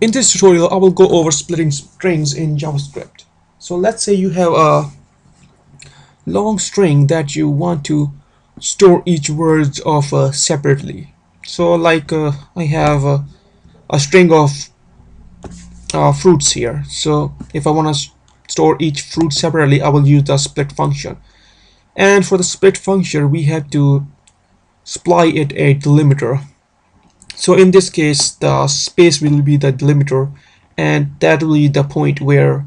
In this tutorial, I will go over splitting strings in JavaScript. So let's say you have a long string that you want to store each word of separately. So like I have a string of fruits here. So if I want to store each fruit separately, I will use the split function. And for the split function, we have to supply it a delimiter. So in this case, the space will be the delimiter, and that will be the point where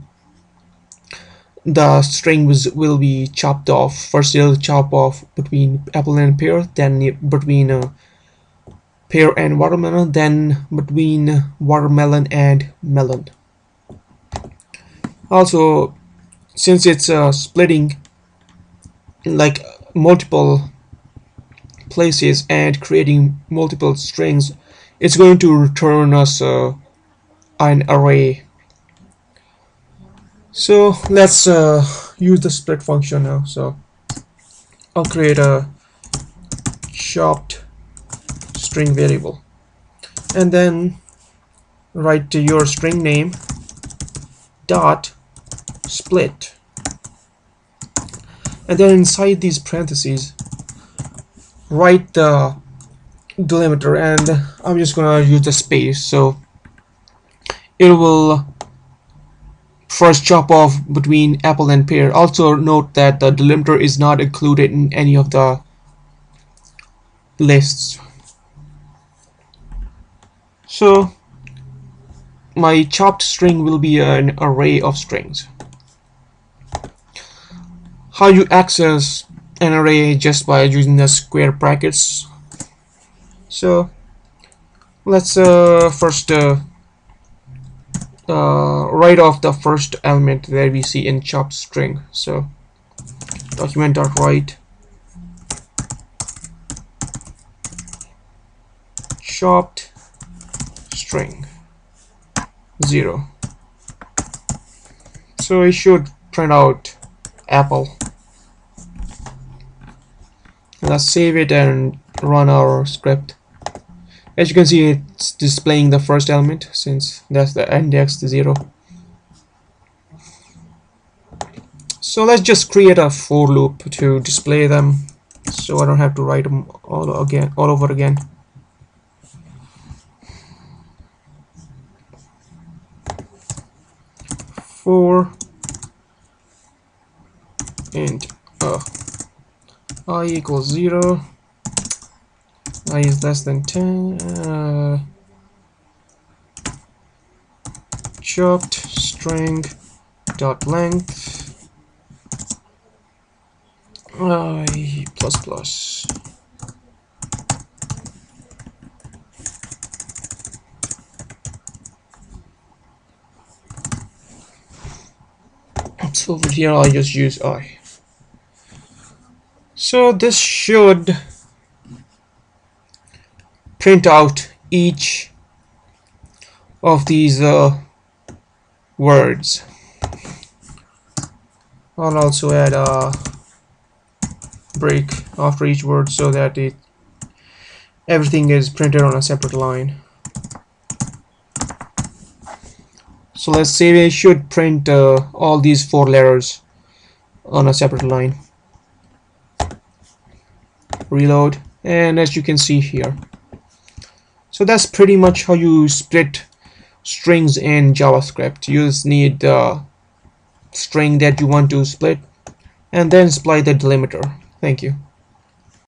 the string will be chopped off. First, it will chop off between apple and pear, then between pear and watermelon, then between watermelon and melon. Also, since it's splitting like multiple places and creating multiple strings, it's going to return us an array. So let's use the split function now. So I'll create a chopped string variable and then write your string name dot split, and then inside these parentheses write the delimiter, and I'm just gonna use the space, so it will first chop off between apple and pear. Also note that the delimiter is not included in any of the lists. So my chopped string will be an array of strings. How you access an array just by using the square brackets. So let's first write off the first element that we see in chopped string. So document.write chopped string 0. So it should print out apple. Let's save it and run our script. As you can see, it's displaying the first element since that's the index 0. So let's just create a for loop to display them, so I don't have to write them all over again. For int I equals 0, I is less than 10, chopped string dot length I plus plus. So over here I'll just use I. So this should print out each of these words. I'll also add a break after each word so that everything is printed on a separate line. So let's say we should print all these 4 letters on a separate line. Reload, and as you can see here. So that's pretty much how you split strings in JavaScript. You just need the string that you want to split and then supply the delimiter. Thank you.